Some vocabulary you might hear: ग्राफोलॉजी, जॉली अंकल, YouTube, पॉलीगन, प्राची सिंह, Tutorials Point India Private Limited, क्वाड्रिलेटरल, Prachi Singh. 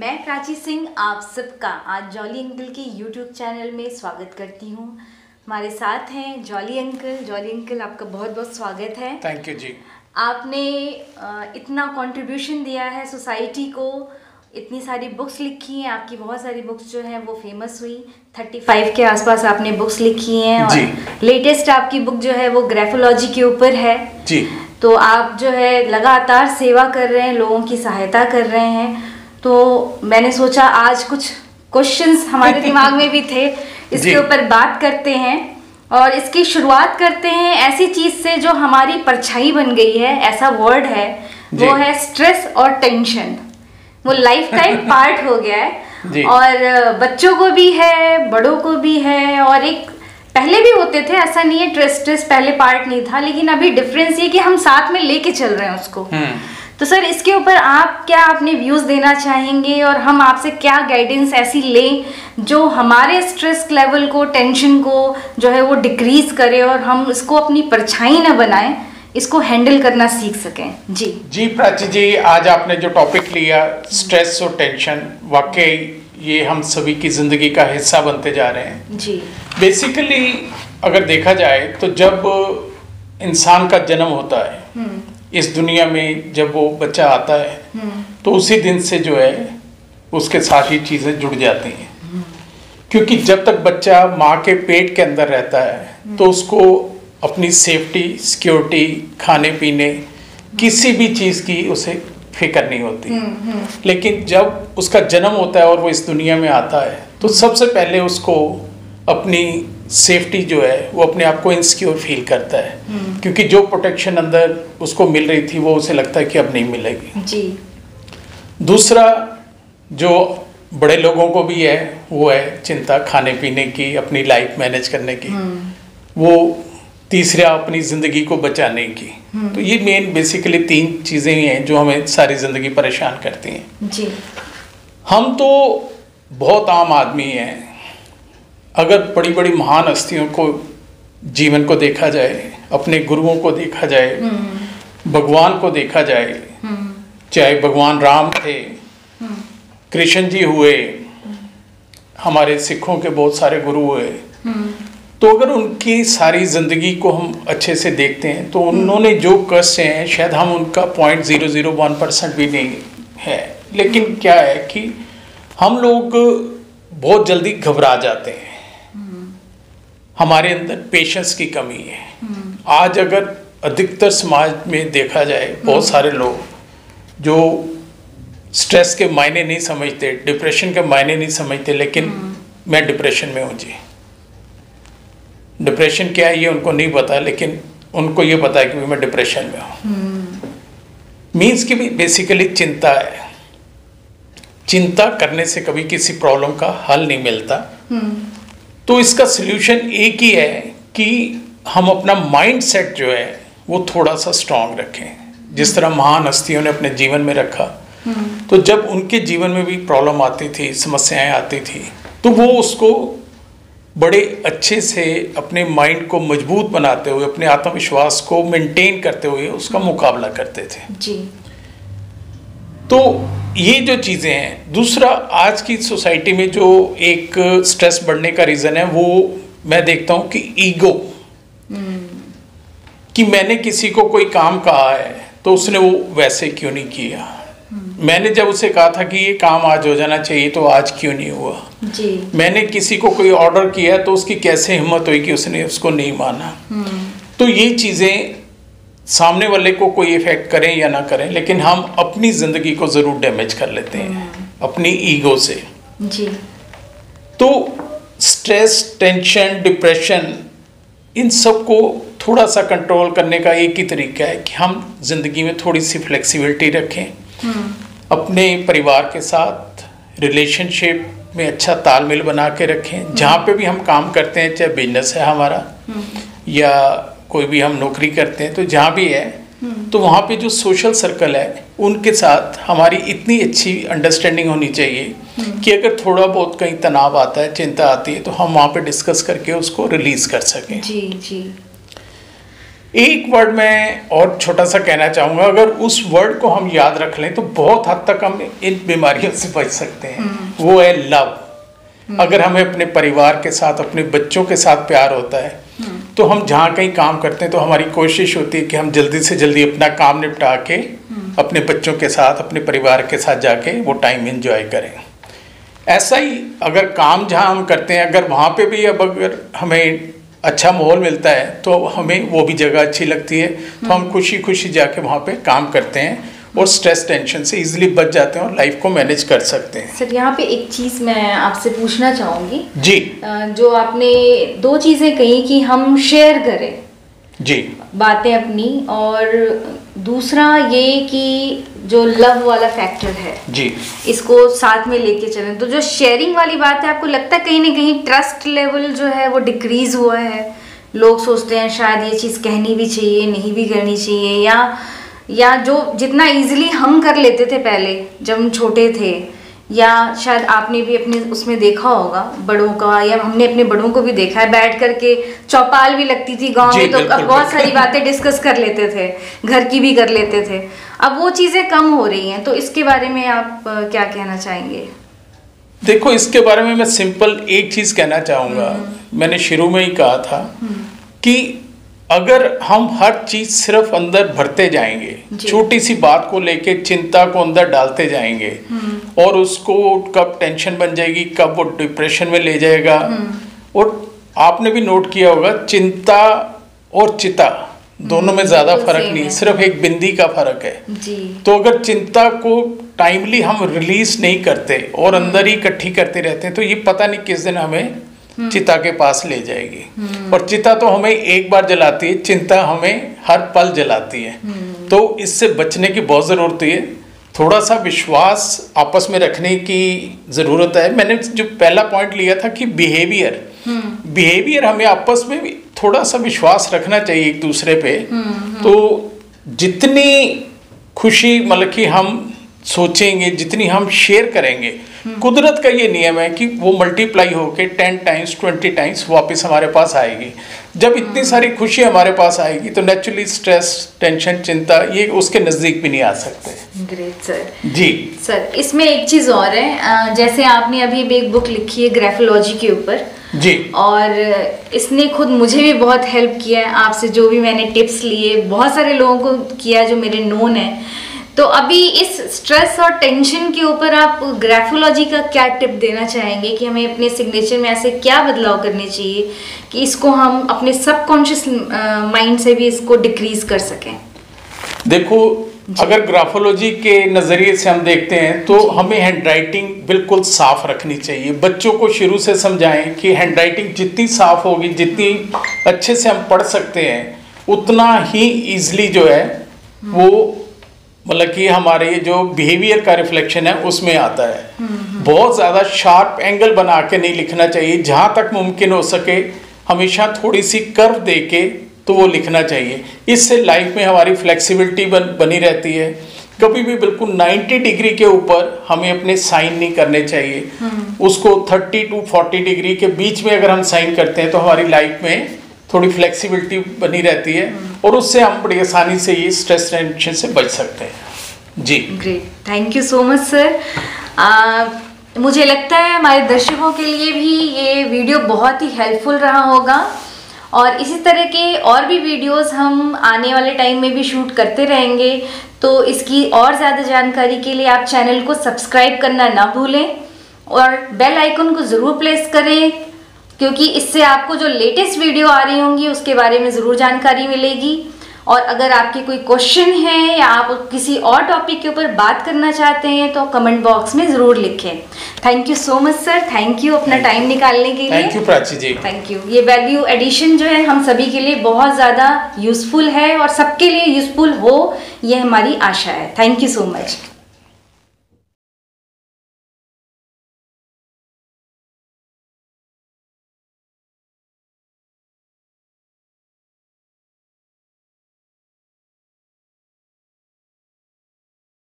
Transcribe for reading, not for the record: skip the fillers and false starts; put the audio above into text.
मैं प्राची सिंह आप सबका आज जॉली अंकल के YouTube चैनल में स्वागत करती हूं। हमारे साथ हैं जॉली अंकल, आपका बहुत बहुत स्वागत है। थैंक यू जी। आपने इतना कंट्रीब्यूशन दिया है सोसाइटी को, इतनी सारी बुक्स लिखी हैं, आपकी बहुत सारी बुक्स जो हैं वो फेमस हुई, 35 के आसपास आपने बुक्स लिखी हैं और लेटेस्ट आपकी बुक जो है वो ग्राफोलॉजी के ऊपर है जी। तो आप जो है लगातार सेवा कर रहे हैं, लोगों की सहायता कर रहे हैं, तो मैंने सोचा आज कुछ क्वेश्चंस हमारे दिमाग में भी थे, इसके ऊपर बात करते हैं। और इसकी शुरुआत करते हैं ऐसी चीज़ से जो हमारी परछाई बन गई है, ऐसा वर्ड है, वो है स्ट्रेस और टेंशन। वो लाइफ टाइम पार्ट हो गया है और बच्चों को भी है, बड़ों को भी है, और एक पहले भी होते थे, ऐसा नहीं है स्ट्रेस पहले पार्ट नहीं था, लेकिन अभी डिफरेंस ये कि हम साथ में लेके चल रहे हैं उसको। तो सर इसके ऊपर आप क्या अपने व्यूज़ देना चाहेंगे और हम आपसे क्या गाइडेंस ऐसी लें जो हमारे स्ट्रेस लेवल को, टेंशन को जो है वो डिक्रीज करे और हम इसको अपनी परछाई ना बनाएं, इसको हैंडल करना सीख सकें। जी प्राची जी, आज आपने जो टॉपिक लिया स्ट्रेस और टेंशन, वाकई ये हम सभी की ज़िंदगी का हिस्सा बनते जा रहे हैं जी। बेसिकली अगर देखा जाए तो जब इंसान का जन्म होता है इस दुनिया में, जब वो बच्चा आता है तो उसी दिन से जो है उसके साथ ही चीज़ें जुड़ जाती हैं, क्योंकि जब तक बच्चा माँ के पेट के अंदर रहता है तो उसको अपनी सेफ्टी, सिक्योरिटी, खाने पीने, किसी भी चीज़ की उसे फिक्र नहीं होती। लेकिन जब उसका जन्म होता है और वो इस दुनिया में आता है तो सबसे पहले उसको अपनी सेफ्टी जो है वो अपने आप को इनसिक्योर फील करता है, क्योंकि जो प्रोटेक्शन अंदर उसको मिल रही थी वो उसे लगता है कि अब नहीं मिलेगी जी। दूसरा जो बड़े लोगों को भी है वो है चिंता खाने पीने की, अपनी लाइफ मैनेज करने की, वो तीसरा अपनी ज़िंदगी को बचाने की। तो ये मेन बेसिकली तीन चीज़ें ही हैं जो हमें सारी ज़िंदगी परेशान करती हैं जी। हम तो बहुत आम आदमी हैं, अगर बड़ी बड़ी महान हस्तियों को जीवन को देखा जाए, अपने गुरुओं को देखा जाए, भगवान को देखा जाए, चाहे भगवान राम थे, कृष्ण जी हुए, हमारे सिखों के बहुत सारे गुरु हुए, तो अगर उनकी सारी ज़िंदगी को हम अच्छे से देखते हैं तो उन्होंने जो कष्ट हैं शायद हम उनका 0.001% भी नहीं है। लेकिन क्या है कि हम लोग बहुत जल्दी घबरा जाते हैं, हमारे अंदर पेशेंस की कमी है। आज अगर अधिकतर समाज में देखा जाए बहुत सारे लोग जो स्ट्रेस के मायने नहीं समझते, डिप्रेशन के मायने नहीं समझते, लेकिन मैं डिप्रेशन में हूँ जी। डिप्रेशन क्या है ये उनको नहीं पता, लेकिन उनको ये पता है कि मैं डिप्रेशन में हूँ। मीन्स कि भी बेसिकली चिंता है, चिंता करने से कभी किसी प्रॉब्लम का हल नहीं मिलता। तो इसका सल्यूशन एक ही है कि हम अपना माइंडसेट जो है वो थोड़ा सा स्ट्रांग रखें, जिस तरह महान हस्तियों ने अपने जीवन में रखा। तो जब उनके जीवन में भी प्रॉब्लम आती थी, समस्याएं आती थी, तो वो उसको बड़े अच्छे से अपने माइंड को मजबूत बनाते हुए, अपने आत्मविश्वास को मेंटेन करते हुए उसका मुकाबला करते थे जी। तो ये जो चीज़ें हैं। दूसरा, आज की सोसाइटी में जो एक स्ट्रेस बढ़ने का रीज़न है वो मैं देखता हूँ कि ईगो, कि मैंने किसी को कोई काम कहा है तो उसने वो वैसे क्यों नहीं किया, मैंने जब उसे कहा था कि ये काम आज हो जाना चाहिए तो आज क्यों नहीं हुआ जी। मैंने किसी को कोई ऑर्डर किया है तो उसकी कैसे हिम्मत हुई कि उसने उसको नहीं माना। तो ये चीज़ें सामने वाले को कोई इफेक्ट करें या ना करें, लेकिन हम अपनी ज़िंदगी को ज़रूर डैमेज कर लेते हैं अपनी ईगो से जी। तो स्ट्रेस, टेंशन, डिप्रेशन, इन सब को थोड़ा सा कंट्रोल करने का एक ही तरीका है कि हम ज़िंदगी में थोड़ी सी फ्लेक्सिबिलिटी रखें, अपने परिवार के साथ रिलेशनशिप में अच्छा तालमेल बना के रखें। जहाँ पे भी हम काम करते हैं, चाहे बिजनेस है हमारा या कोई भी हम नौकरी करते हैं, तो जहाँ भी है तो वहाँ पे जो सोशल सर्कल है उनके साथ हमारी इतनी अच्छी अंडरस्टैंडिंग होनी चाहिए कि अगर थोड़ा बहुत कहीं तनाव आता है, चिंता आती है, तो हम वहाँ पे डिस्कस करके उसको रिलीज़ कर सकें जी। एक वर्ड में और छोटा सा कहना चाहूँगा, अगर उस वर्ड को हम याद रख लें तो बहुत हद तक हम इन बीमारियों से बच सकते हैं। वो है लव। अगर हमें अपने परिवार के साथ, अपने बच्चों के साथ प्यार होता है तो हम जहाँ कहीं काम करते हैं तो हमारी कोशिश होती है कि हम जल्दी से जल्दी अपना काम निपटा के अपने बच्चों के साथ, अपने परिवार के साथ जाके वो टाइम एंजॉय करें। ऐसा ही अगर काम जहाँ हम करते हैं, अगर वहाँ पे भी अब अगर हमें अच्छा माहौल मिलता है तो हमें वो भी जगह अच्छी लगती है, तो हम खुशी खुशी जाके वहाँ पे काम करते हैं और स्ट्रेस टेंशन से इजीली बच जाते हैं और लाइफ को मैनेज कर सकते हैं। सर, यहाँ पे एक चीज़ मैं आपसे पूछना चाहूँगी जी, जो आपने दो चीज़ें कही कि हम शेयर करें जी बातें अपनी, और दूसरा ये कि जो लव वाला फैक्टर है जी, इसको साथ में लेके चलें। तो जो शेयरिंग वाली बात है, आपको लगता है कहीं ना कहीं ट्रस्ट लेवल जो है वो डिक्रीज हुआ है? लोग सोचते हैं शायद ये चीज़ कहनी भी चाहिए, नहीं भी करनी चाहिए, या जो जितना इजीली हम कर लेते थे पहले जब हम छोटे थे, या शायद आपने भी अपने उसमें देखा होगा बड़ों का, या हमने अपने बड़ों को भी देखा है, बैठ करके चौपाल भी लगती थी गांव में तो बहुत सारी बातें डिस्कस कर लेते थे, घर की भी कर लेते थे। अब वो चीज़ें कम हो रही हैं, तो इसके बारे में आप क्या कहना चाहेंगे? देखो, इसके बारे में मैं सिंपल एक चीज़ कहना चाहूँगा, मैंने शुरू में ही कहा था कि अगर हम हर चीज़ सिर्फ अंदर भरते जाएंगे, छोटी सी बात को लेके चिंता को अंदर डालते जाएंगे और उसको कब टेंशन बन जाएगी, कब वो डिप्रेशन में ले जाएगा। और आपने भी नोट किया होगा, चिंता और चिता दोनों में ज़्यादा फर्क नहीं, सिर्फ एक बिंदी का फर्क है जी। तो अगर चिंता को टाइमली हम रिलीज नहीं करते और अंदर ही इकट्ठी करते रहते हैं तो ये पता नहीं किस दिन हमें चिता के पास ले जाएगी। और चिता तो हमें एक बार जलाती है, चिंता हमें हर पल जलाती है। तो इससे बचने की बहुत ज़रूरत है, थोड़ा सा विश्वास आपस में रखने की ज़रूरत है। मैंने जो पहला पॉइंट लिया था कि बिहेवियर हमें आपस में भी थोड़ा सा विश्वास रखना चाहिए एक दूसरे पे। तो जितनी खुशी मतलब कि हम सोचेंगे, जितनी हम शेयर करेंगे, कुदरत का ये नियम है कि वो मल्टीप्लाई होके 10 टाइम्स 20 टाइम्स वापस हमारे पास आएगी। जब इतनी सारी खुशी हमारे पास आएगी तो नेचुरली स्ट्रेस, टेंशन, चिंता ये उसके नज़दीक भी नहीं आ सकते। ग्रेट सर जी। सर, इसमें एक चीज़ और है, जैसे आपने अभी एक बुक लिखी है ग्राफोलॉजी के ऊपर जी, और इसने खुद मुझे भी बहुत हेल्प किया है। आपसे जो भी मैंने टिप्स लिए, बहुत सारे लोगों को किया जो मेरे नोन है। तो अभी इस स्ट्रेस और टेंशन के ऊपर आप ग्राफोलॉजी का क्या टिप देना चाहेंगे कि हमें अपने सिग्नेचर में ऐसे क्या बदलाव करने चाहिए कि इसको हम अपने सबकॉन्शियस माइंड से भी इसको डिक्रीज कर सकें? देखो, अगर ग्राफोलॉजी के नज़रिए से हम देखते हैं तो हमें हैंडराइटिंग बिल्कुल साफ़ रखनी चाहिए। बच्चों को शुरू से समझाएं कि हैंडराइटिंग जितनी साफ़ होगी, जितनी अच्छे से हम पढ़ सकते हैं, उतना ही ईजिली जो है वो मतलब कि हमारे जो बिहेवियर का रिफ्लेक्शन है उसमें आता है। बहुत ज़्यादा शार्प एंगल बना के नहीं लिखना चाहिए, जहाँ तक मुमकिन हो सके हमेशा थोड़ी सी कर्व दे के तो वो लिखना चाहिए। इससे लाइफ में हमारी फ्लेक्सिबिलिटी बनी रहती है। कभी भी बिल्कुल 90 डिग्री के ऊपर हमें अपने साइन नहीं करने चाहिए, उसको 30 टू 40 डिग्री के बीच में अगर हम साइन करते हैं तो हमारी लाइफ में थोड़ी फ्लेक्सिबिलिटी बनी रहती है और उससे हम बड़ी आसानी से ये स्ट्रेस टेंशन से बच सकते हैं जी। Great, thank you so much sir. मुझे लगता है हमारे दर्शकों के लिए भी ये वीडियो बहुत ही हेल्पफुल रहा होगा, और इसी तरह के और भी वीडियोस हम आने वाले टाइम में भी शूट करते रहेंगे। तो इसकी और ज़्यादा जानकारी के लिए आप चैनल को सब्सक्राइब करना ना भूलें और बेल आइकन को ज़रूर प्रेस करें, क्योंकि इससे आपको जो लेटेस्ट वीडियो आ रही होंगी उसके बारे में ज़रूर जानकारी मिलेगी। और अगर आपके कोई क्वेश्चन है या आप किसी और टॉपिक के ऊपर बात करना चाहते हैं तो कमेंट बॉक्स में ज़रूर लिखें। Thank you so much sir, thank you अपना टाइम निकालने के लिए। Thank you Prachi ji, thank you. ये वैल्यू एडिशन जो है हम सभी के लिए बहुत ज़्यादा यूज़फुल है और सबके लिए यूज़फुल हो, ये हमारी आशा है। Thank you so much.